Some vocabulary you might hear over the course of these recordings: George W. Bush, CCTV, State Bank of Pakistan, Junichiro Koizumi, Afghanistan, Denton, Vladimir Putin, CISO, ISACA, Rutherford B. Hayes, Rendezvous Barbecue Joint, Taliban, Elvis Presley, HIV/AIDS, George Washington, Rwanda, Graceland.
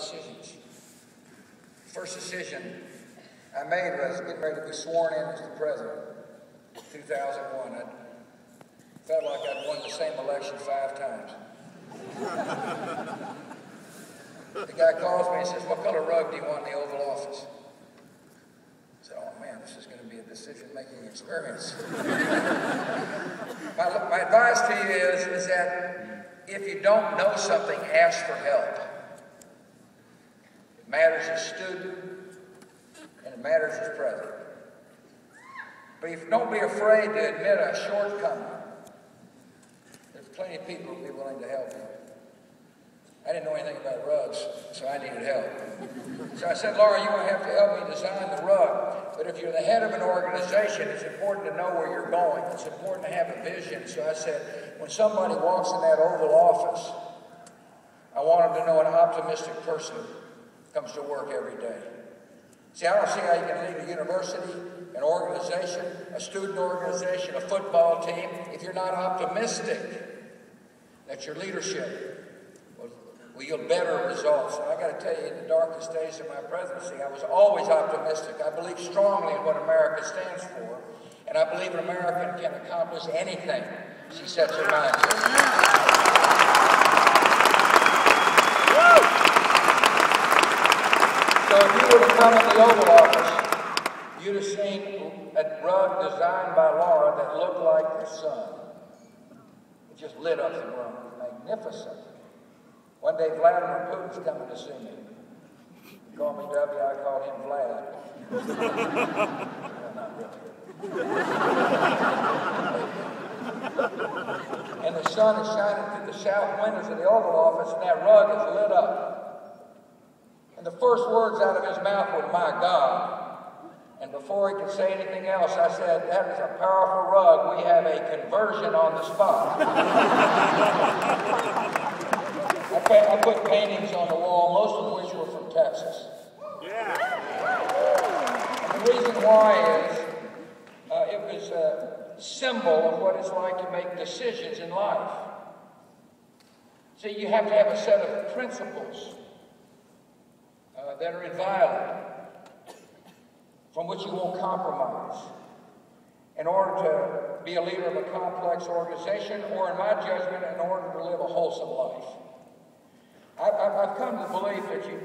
decisions. The first decision I made was getting ready to be sworn in as the president in 2001. I felt like I'd won the same election 5 times. The guy calls me and says, "What color rug do you want in the Oval Office?" I said, "Oh man, this is going to be a decision-making experience." my advice to you is that if you don't know something, ask for help. It matters as student, and it matters as president. But if don't be afraid to admit a shortcoming. There's plenty of people who will be willing to help you. I didn't know anything about rugs, so I needed help. So I said, "Laura, you're going to have to help me design the rug. But if you're the head of an organization, it's important to know where you're going. It's important to have a vision." So I said, when somebody walks in that Oval Office, I want them to know an optimistic person comes to work every day. See, I don't see how you can lead a university, an organization, a student organization, a football team, if you're not optimistic that your leadership will yield better results. And I got to tell you, in the darkest days of my presidency, I was always optimistic. I believe strongly in what America stands for, and I believe an American can accomplish anything she sets her mind to. So if you were to come in the Oval Office, you'd have seen a rug designed by Laura that looked like the sun. It just lit up the room. Magnificent. One day, Vladimir Putin's coming to see me. He called me W, I called him Vlad. Well, not really. And the sun is shining through the south windows of the Oval Office, and that rug is lit up. And the first words out of his mouth were, "My God." And before he could say anything else, I said, "That is a powerful rug. We have a conversion on the spot." I put paintings on the wall, most of which were from Texas. Yeah. And the reason why is it was a symbol of what it's like to make decisions in life. See, you have to have a set of principles that are inviolable, from which you won't compromise, in order to be a leader of a complex organization, or in my judgment, in order to live a wholesome life. I've come to believe that you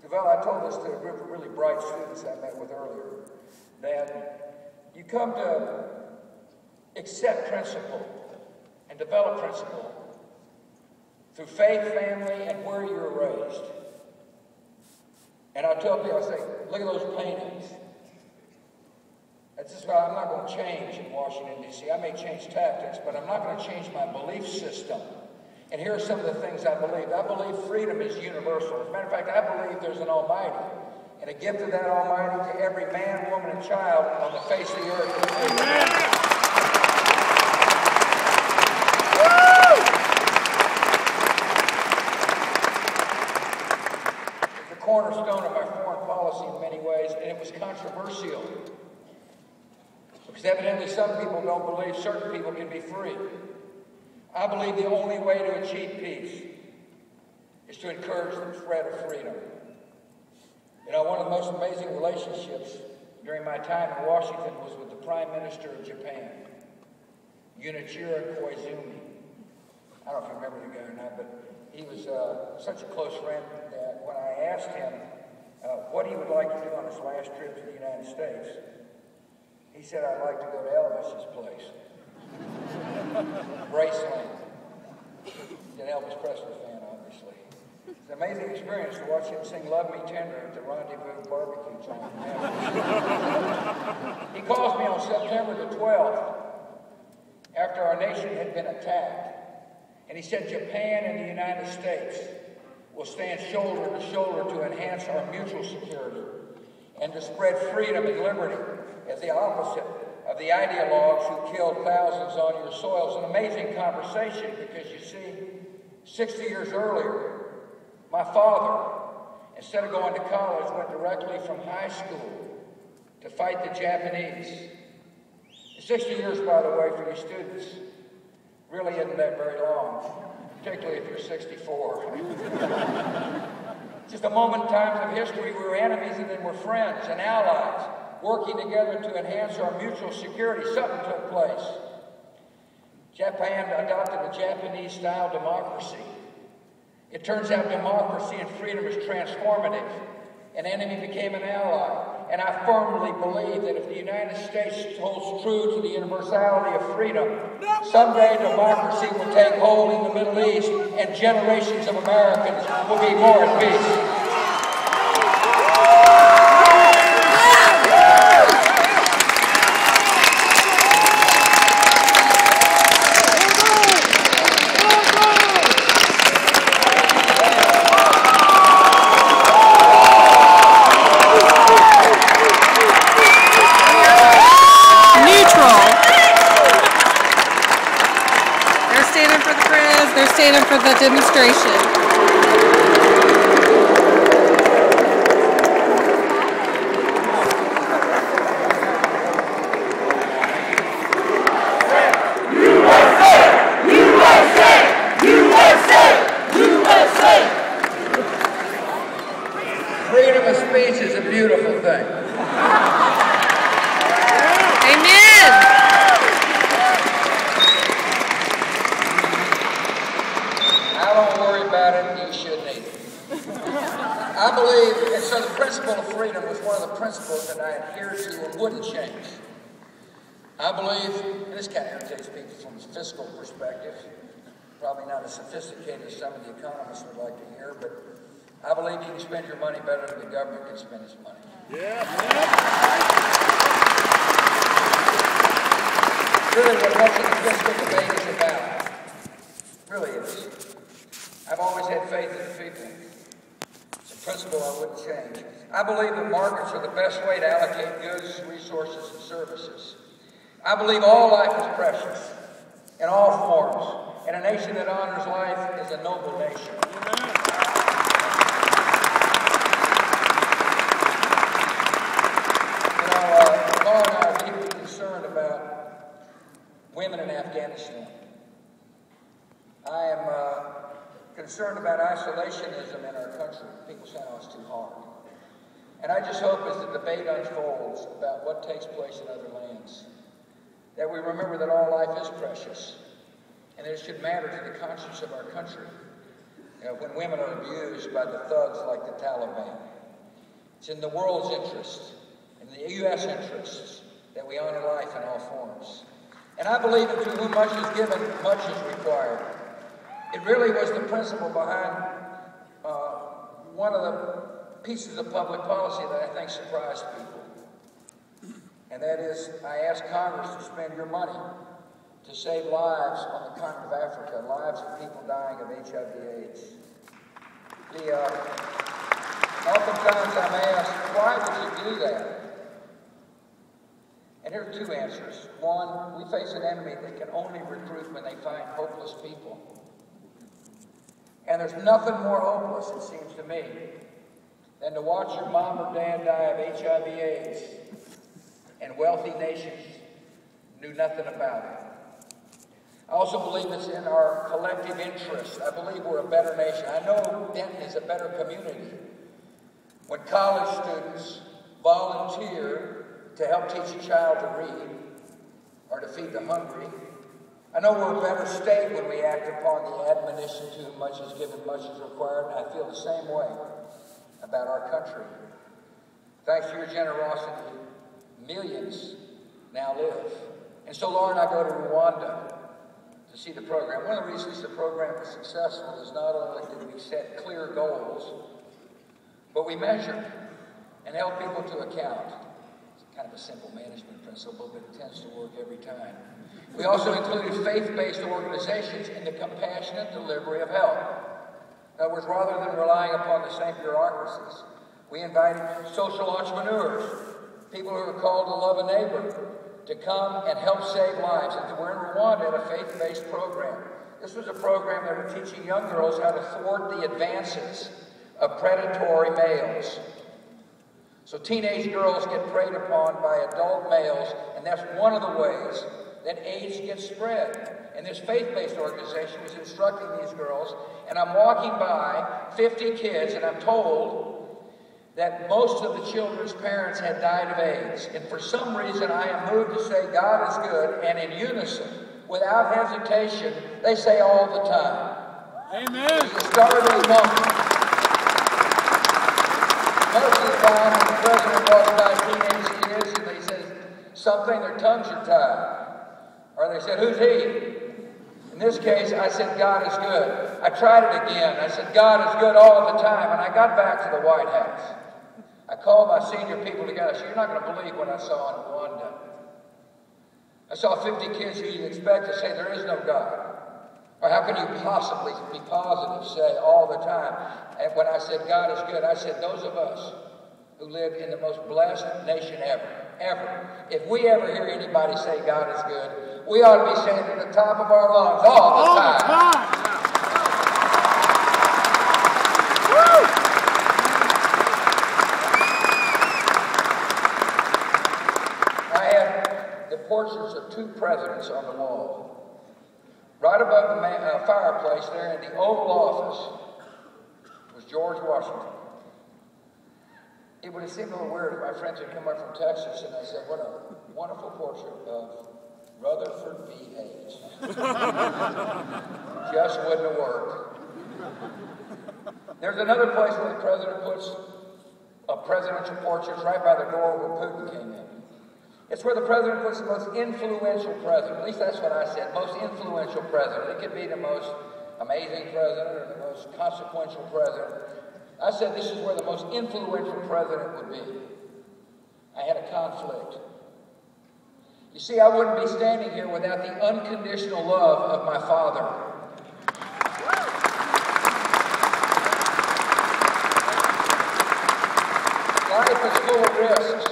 develop, I told this to a group of really bright students I met with earlier, that you come to accept principle and develop principle through faith, family, and where you were raised. And I tell people, I say, look at those paintings. That's just why I'm not going to change in Washington, D.C. I may change tactics, but I'm not going to change my belief system. And here are some of the things I believe. I believe freedom is universal. As a matter of fact, I believe there's an Almighty, and a gift of that Almighty to every man, woman, and child on the face of the earth. Amen. It's the cornerstone of my foreign policy in many ways, and it was controversial, because evidently some people don't believe certain people can be free. I believe the only way to achieve peace is to encourage the spread of freedom. You know, one of the most amazing relationships during my time in Washington was with the Prime Minister of Japan, Junichiro Koizumi. I don't know if you remember the guy or not, but he was such a close friend that when I asked him what he would like to do on his last trip to the United States, he said, "I'd like to go to Elvis's place." Graceland. He's an Elvis Presley fan, obviously. It's an amazing experience to watch him sing "Love Me Tender" at the Rendezvous Barbecue Joint. He calls me on September the 12th, after our nation had been attacked, and he said, "Japan and the United States will stand shoulder to shoulder to enhance our mutual security and to spread freedom and liberty as the opposite of the ideologues who killed thousands on your soil." It's an amazing conversation, because you see, 60 years earlier, my father, instead of going to college, went directly from high school to fight the Japanese. 60 years, by the way, for you students, really isn't that very long, particularly if you're 64. Just The moment times of history we were enemies and then were friends and allies, working together to enhance our mutual security. Something took place. Japan adopted a Japanese-style democracy. It turns out democracy and freedom is transformative. An enemy became an ally. And I firmly believe that if the United States holds true to the universality of freedom, someday democracy will take hold in the Middle East and generations of Americans will be more at peace. For the demonstration. Sophisticated as some of the economists would like to hear, but I believe you can spend your money better than the government can spend its money. Yeah. Really, what much of the fiscal debate is about. Really is. I've always had faith in the people. It's a principle I wouldn't change. I believe that markets are the best way to allocate goods, resources, and services. I believe all life is precious in all forms. And a nation that honors life is a noble nation. Amen. You know, Laura and I are deeply concerned about women in Afghanistan. I am concerned about isolationism in our country. People say, oh, it's too hard. And I just hope as the debate unfolds about what takes place in other lands, that we remember that all life is precious. And it should matter to the conscience of our country when women are abused by the thugs like the Taliban. It's in the world's interest, in the U.S. interests, that we honor life in all forms. And I believe that to whom much is given, much is required. It really was the principle behind one of the pieces of public policy that I think surprised people. And that is, I asked Congress to spend your money to save lives on the continent of Africa, lives of people dying of HIV/AIDS. Oftentimes I'm asked, why would you do that? And here are two answers. One, we face an enemy that can only recruit when they find hopeless people. And there's nothing more hopeless, it seems to me, than to watch your mom or dad die of HIV/AIDS and wealthy nations knew nothing about it. I also believe it's in our collective interest. I believe we're a better nation. I know Denton is a better community when college students volunteer to help teach a child to read or to feed the hungry. I know we're a better state when we act upon the admonition to whom much is given, much is required, and I feel the same way about our country. Thanks to your generosity, millions now live. And so Laura and I go to Rwanda to see the program. One of the reasons the program was successful is not only did we set clear goals, but we measured and held people to account. It's kind of a simple management principle, but it tends to work every time. We also included faith-based organizations in the compassionate delivery of help. In other words, rather than relying upon the same bureaucracies, we invited social entrepreneurs, people who are called to love a neighbor, to come and help save lives. And we're in Rwanda at a faith-based program. This was a program that were teaching young girls how to thwart the advances of predatory males. So teenage girls get preyed upon by adult males, and that's one of the ways that AIDS gets spread. and this faith-based organization was instructing these girls, and I'm walking by 50 kids, and I'm told that most of the children's parents had died of AIDS. And for some reason, I am moved to say God is good, and in unison, without hesitation, they say all the time. Amen. It's a startling moment. Most of the time, when the president walks by teenage kids, and they says something, their tongues are tied. Or they said, who's he? In this case, I said, God is good. I tried it again. I said, God is good all the time. And I got back to the White House. I called my senior people together. I said, you're not going to believe what I saw in Rwanda. I saw 50 kids who you'd expect to say, there is no God. Or how can you possibly be positive, say, all the time? And when I said, God is good, I said, those of us who live in the most blessed nation ever, if we ever hear anybody say God is good, we ought to be saying it at the top of our lungs all the time. Woo! I had the portraits of two presidents on the wall, right above the fireplace there in the Oval Office was George Washington. It would have seemed a little weird if my friends had come up from Texas and I said, what a wonderful portrait of Rutherford B. Hayes. Just wouldn't have worked. There's another place where the president puts a presidential portrait right by the door where Putin came in. It's where the president puts the most influential president. At least that's what I said, most influential president. It could be the most amazing president or the most consequential president. I said this is where the most influential president would be. I had a conflict. You see, I wouldn't be standing here without the unconditional love of my father. Life is full of risks.